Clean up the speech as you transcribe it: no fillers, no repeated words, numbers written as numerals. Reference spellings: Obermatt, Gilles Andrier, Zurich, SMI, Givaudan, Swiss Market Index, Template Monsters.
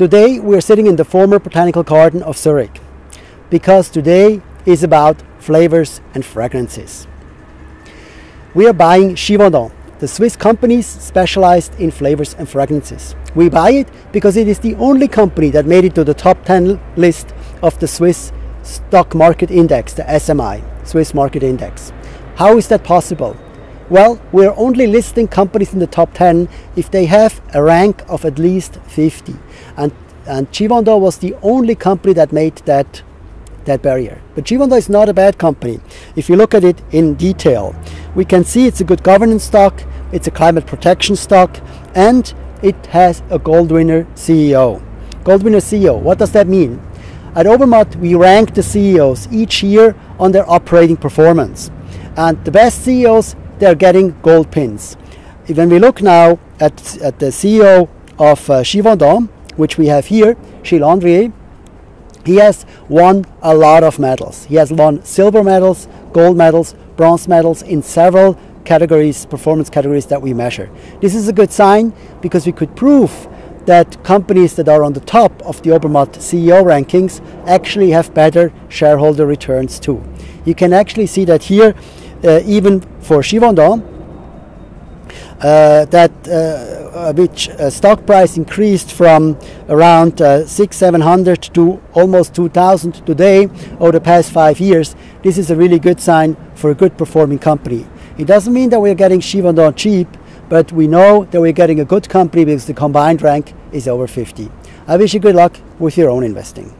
Today we are sitting in the former Botanical Garden of Zurich, because today is about flavors and fragrances. We are buying Givaudan, the Swiss company specialized in flavors and fragrances. We buy it because it is the only company that made it to the top 10 list of the Swiss stock market index, the SMI, Swiss Market Index. How is that possible? Well, we're only listing companies in the top 10 if they have a rank of at least 50. And Givaudan was the only company that made that barrier. But Givaudan is not a bad company. If you look at it in detail, we can see it's a good governance stock, it's a climate protection stock, and it has a gold winner CEO. Gold winner CEO, what does that mean? At Obermatt, we rank the CEOs each year on their operating performance. And the best CEOs, they're getting gold pins. When we look now at the CEO of Givaudan, which we have here, Gilles Andrier, he has won a lot of medals. He has won silver medals, gold medals, bronze medals in several categories, performance categories that we measure. This is a good sign because we could prove that companies that are on the top of the Obermatt CEO rankings actually have better shareholder returns too. You can actually see that here, even for Givaudan, which stock price increased from around 6,700 to almost 2,000 today over the past 5 years. This is a really good sign for a good performing company. It doesn't mean that we're getting Givaudan cheap, but we know that we're getting a good company because the combined rank is over 50. I wish you good luck with your own investing.